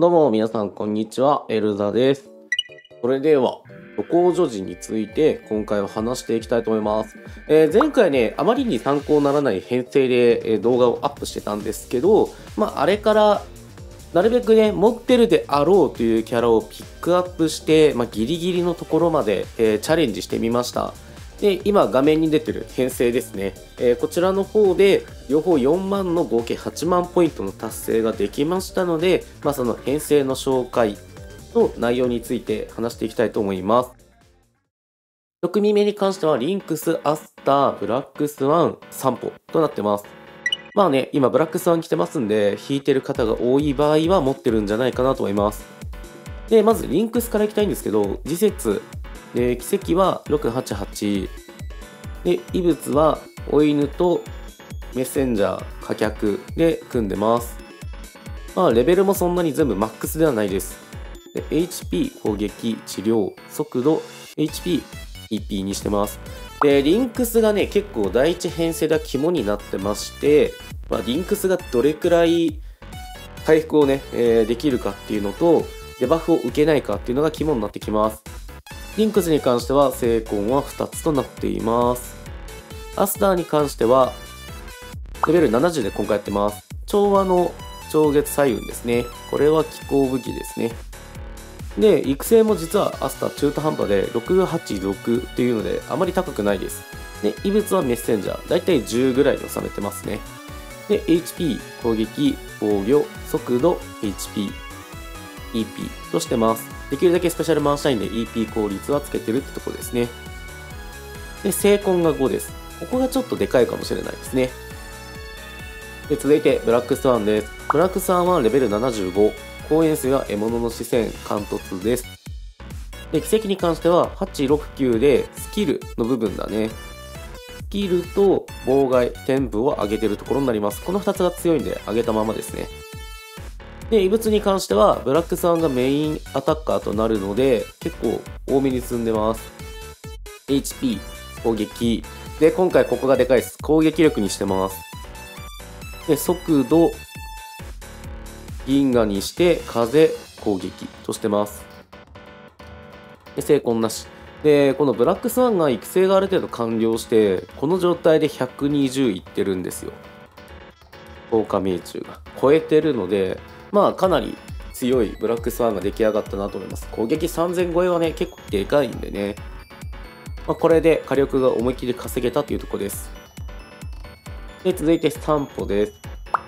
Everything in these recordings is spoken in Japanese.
どうも皆さんこんにちは、エルザです。それでは渡航助事について今回は話していきたいと思います。前回ね、あまりに参考にならない編成で動画をアップしてたんですけど、あれからなるべくね、持ってるであろうというキャラをピックアップして、ギリギリのところまで、チャレンジしてみました。で、今画面に出てる編成ですね。こちらの方で両方4万の合計8万ポイントの達成ができましたので、その編成の紹介と内容について話していきたいと思います。1組目に関してはリンクス、アスター、ブラックスワン、散歩となってます。今ブラックスワン来てますんで、引いてる方が多い場合は持ってるんじゃないかなと思います。で、まずリンクスからいきたいんですけど、時節、奇跡は688で、異物は追い犬とメッセンジャー火脚で組んでます。レベルもそんなに全部マックスではないです。で、 HP 攻撃治療速度 HP EP にしてます。で、リンクスがね、結構第一編成では肝になってまして、リンクスがどれくらい回復をね、できるかっていうのとデバフを受けないかっていうのが肝になってきます。リンクスに関しては精魂は2つとなっています。アスターに関してはレベル70で今回やってます。調和の超月彩雲ですね。これは気候武器ですね。で、育成も実はアスター中途半端で686っていうのであまり高くないです。で、異物はメッセンジャーだいたい10ぐらいで収めてますね。で、 HP 攻撃防御速度 HP EP としてます。できるだけスペシャル回したいんで EP 効率はつけてるってとこですね。で、精魂が5です。ここがちょっとでかいかもしれないですね。で、続いてブラックスワンです。ブラックスワンはレベル75。公演数は獲物の視線、貫突です。で、奇跡に関しては869でスキルの部分だね。スキルと妨害、天賦を上げてるところになります。この2つが強いんで上げたままですね。で、異物に関しては、ブラックスワンがメインアタッカーとなるので、結構多めに積んでます。HP、攻撃。で、今回ここがでかいです。攻撃力にしてます。で、速度、銀河にして、風、攻撃としてます。で、成功なし。で、このブラックスワンが育成がある程度完了して、この状態で120いってるんですよ。効果命中が。超えてるので、かなり強いブラックスワンが出来上がったなと思います。攻撃3000超えはね、結構でかいんでね。これで火力が思いっきり稼げたというとこです。で、続いて散歩です。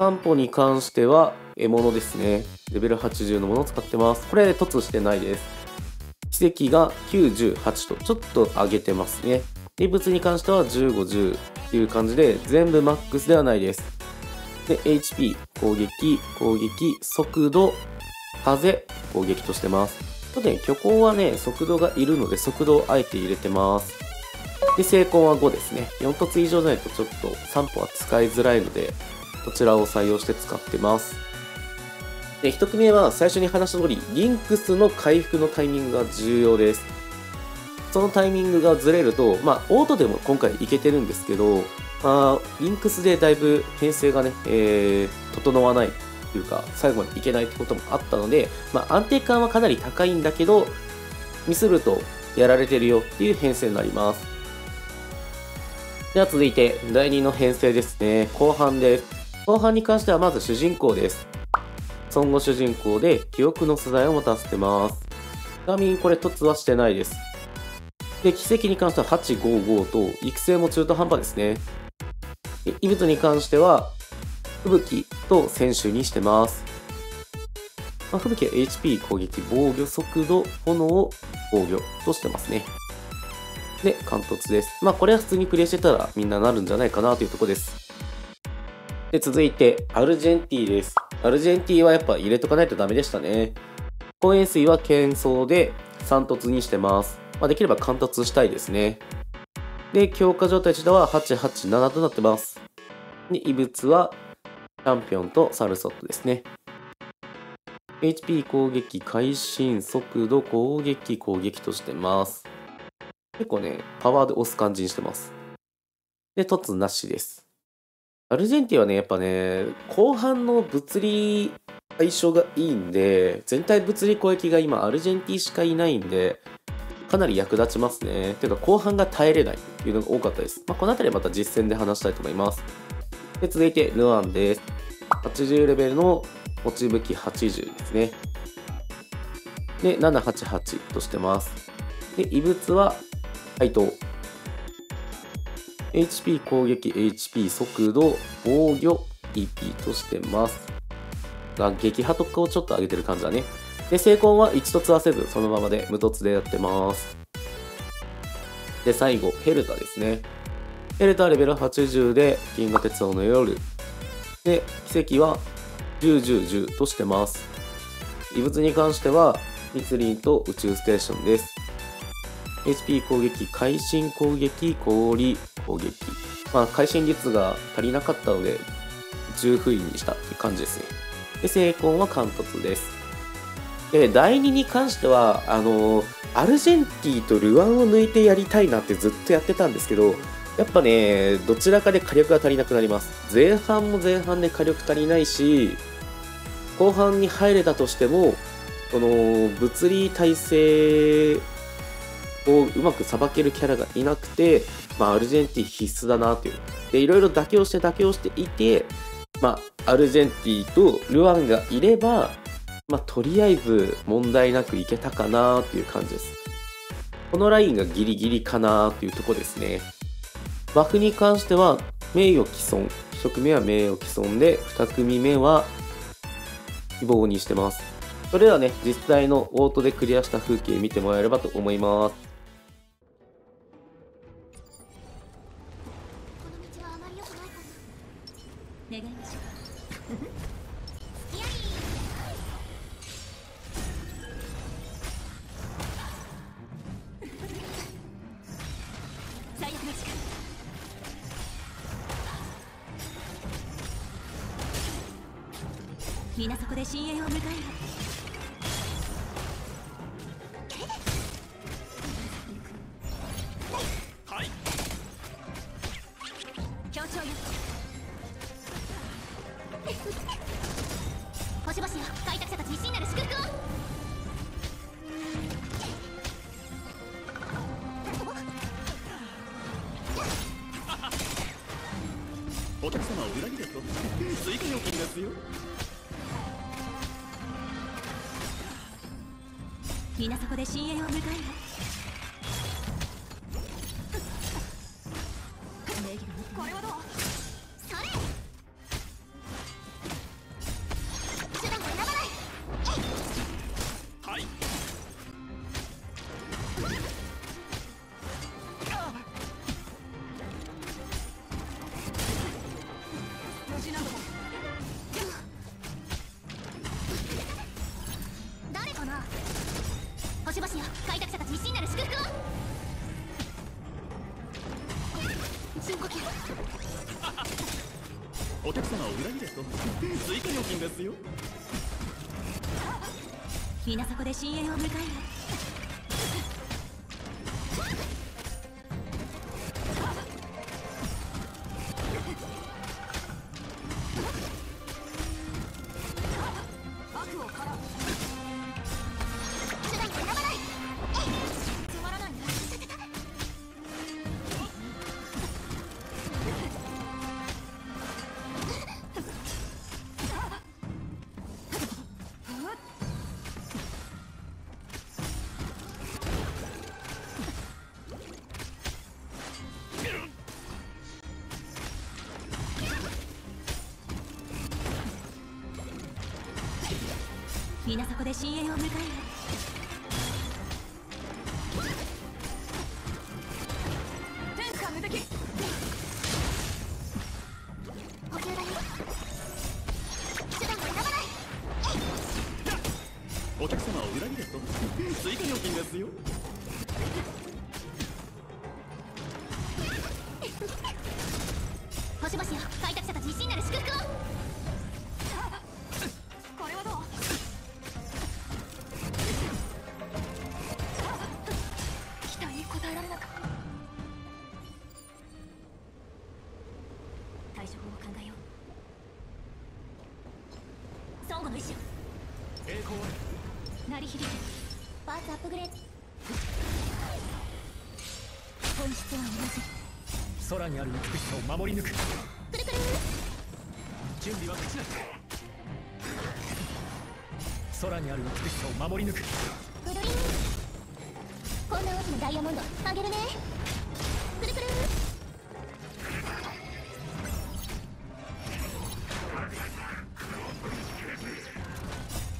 散歩に関しては、獲物ですね。レベル80のものを使ってます。これで凸してないです。奇跡が98と、ちょっと上げてますね。異物に関しては15、10っていう感じで、全部マックスではないです。で、HP、攻撃、速度、風、攻撃としてます。ちょっとね、虚構はね、速度がいるので、速度をあえて入れてます。で、精魂は5ですね。4凸以上じゃないとちょっと3歩は使いづらいので、こちらを採用して使ってます。で、1組目は最初に話した通り、リンクスの回復のタイミングが重要です。そのタイミングがずれると、オートでも今回いけてるんですけど、リンクスでだいぶ編成がね、整わないというか、最後までいけないってこともあったので、安定感はかなり高いんだけど、ミスるとやられてるよっていう編成になります。では続いて、第2の編成ですね。後半です。後半に関してはまず主人公です。孫悟主人公で記憶の素材を持たせてます。ちなみにこれ凸はしてないです。で、奇跡に関しては855と、育成も中途半端ですね。異物に関しては、吹雪と選手にしてます。吹雪は HP 攻撃、防御、速度、炎を防御としてますね。で、貫突です。これは普通にプレイしてたらみんななるんじゃないかなというとこです。で、続いて、アルジェンティです。アルジェンティはやっぱ入れとかないとダメでしたね。公演水は剣装で3凸にしてます。できれば貫突したいですね。で、強化状態値では887となってます。で、異物はチャンピオンとサルソットですね。HP 攻撃、会心、速度、攻撃としてます。結構ね、パワーで押す感じにしてます。で、凸なしです。アルジェンティはね、やっぱね、後半の物理相性がいいんで、全体物理攻撃が今アルジェンティしかいないんで、かなり役立ちますね。というか後半が耐えれないというのが多かったです。この辺りはまた実戦で話したいと思います。で続いて、ヌアンです。80レベルの持ち武器80ですね。で、788としてます。で、異物は配当。HP 攻撃、HP 速度、防御、EP としてます。が、撃破とかをちょっと上げてる感じだね。で、成功は1凸はせず、そのままで無凸でやってます。で、最後、ヘルタですね。ヘルタはレベル80で、銀河鉄道の夜。で、奇跡は10、10、10としてます。異物に関しては、密林と宇宙ステーションです。HP 攻撃、会心攻撃、氷攻撃。会心率が足りなかったので、重封印にしたっていう感じですね。で、成功は貫突です。で、第2に関しては、アルジェンティとルワンを抜いてやりたいなってずっとやってたんですけど、やっぱね、どちらかで火力が足りなくなります。前半も前半で火力足りないし、後半に入れたとしても、この物理耐性をうまくさばけるキャラがいなくて、アルジェンティ必須だなという。で、いろいろ妥協していて、アルジェンティとルワンがいれば、とりあえず問題なくいけたかなーっていう感じです。このラインがギリギリかなーっていうとこですね。バフに関しては、名誉毀損。1組目は名誉毀損で、2組目は希望にしてます。それではね、実際のオートでクリアした風景見てもらえればと思います。みんなそこで深淵を迎える。はい。協調よ。星々は開拓者たちに真なる祝福を。お客様を裏切ると追加料金ですよ。みんなそこで深淵を迎える。これはどう？それ！手段を選ばない。はい。誰かな？星々よ、開拓者たちに真なる祝福を。深呼吸。お客様を裏切れと追加料金ですよ。みんなそこで深淵を迎える。みんなそこで深淵を迎える。天使は無敵。補給だよ。手段を選ばない。お客様を裏切れと追加料金ですよ。星々よ、開拓者たちに真なる祝福を。本郷の意志を栄光へ。鳴り響くパーツアップグレード。本質は同じ。空にある美しさを守り抜く。くるくる。準備は口なし。空にある美しさを守り抜く。ブルリン。こんな大きなダイヤモンドあげるね。くるくる。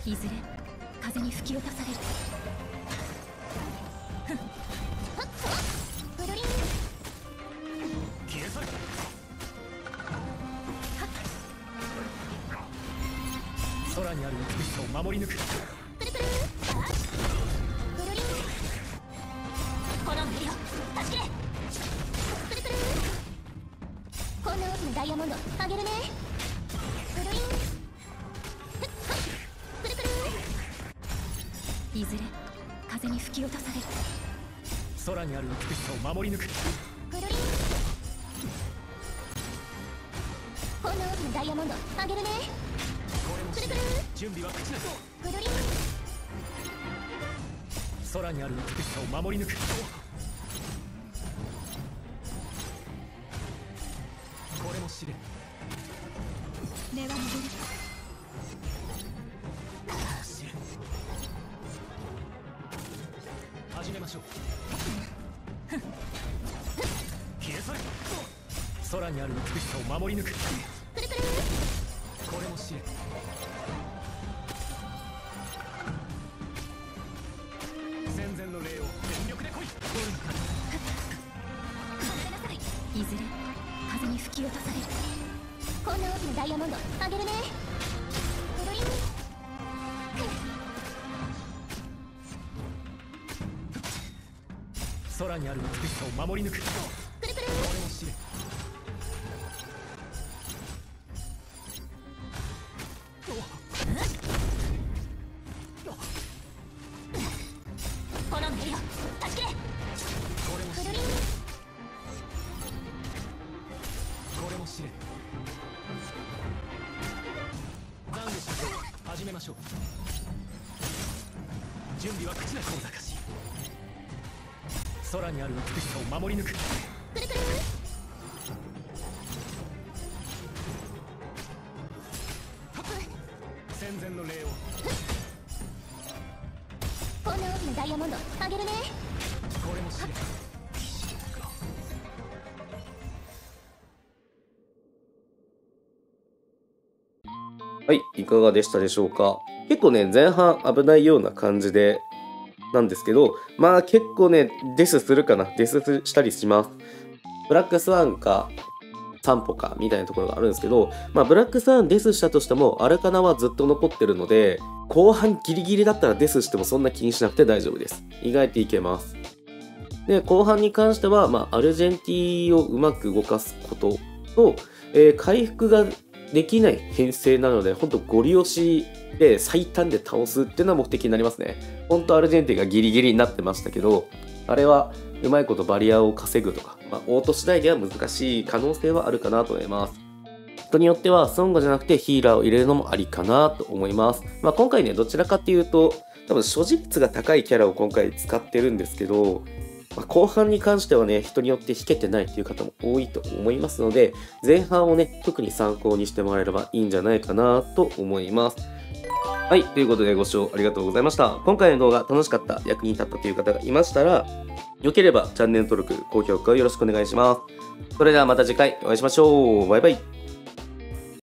いずれ風に吹き落とされる。ブルリン。消え去る。空にある美しさを守り抜く。ブルブル。ブルリン。この森を断ち切れ。ブルブル。こんな大きなダイヤモンドあげるね。ブルリン。いずれ風に吹き落とされる。空にある美しさを守り抜く。くるりん。こんな大きなダイヤモンドあげるね。くるくる。準備は口なし。くるりん。空にある美しさを守り抜く。これも試練。根は戻る。始めましょう。消え去れ。空にある美しさを守り抜く。くるくる。これも試練。戦前の礼を全力で来い。いずれ風に吹き落とされる。こんな大きなダイヤモンドあげるね。くるりん。空にある美しさを守り抜く。くるくる。この目を断ち切れ。くるりん。これも試練。懺悔します。始めましょう。準備は口なし。お任せ。空にある美しさを守り抜く。くるくる。戦前の礼を。こんな大きなダイヤモンドあげるね。これも試練。はい、いかがでしたでしょうか。結構ね、前半危ないような感じでなんですけど、まあ結構ね、デスするかな。デスしたりします。ブラックスワンかサンポかみたいなところがあるんですけど、まあブラックスワンデスしたとしてもアルカナはずっと残ってるので、後半ギリギリだったらデスしてもそんな気にしなくて大丈夫です。意外といけます。で、後半に関しては、まあアルジェンティをうまく動かすことと、回復ができない編成なので、ほんとゴリ押しで最短で倒すっていうのは目的になりますね。ほんとアルジェンティがギリギリになってましたけど、あれはうまいことバリアを稼ぐとか、まあ、オート次第では難しい可能性はあるかなと思います。人によってはソンゴじゃなくてヒーラーを入れるのもありかなと思います。まあ、今回ね、どちらかっていうと、多分所持率が高いキャラを今回使ってるんですけど、まあ、後半に関してはね、人によって引けてないっていう方も多いと思いますので、前半をね、特に参考にしてもらえればいいんじゃないかなと思います。はい、ということでご視聴ありがとうございました。今回の動画楽しかった、役に立ったという方がいましたら、良ければチャンネル登録、高評価をよろしくお願いします。それではまた次回お会いしましょう。バイバイ。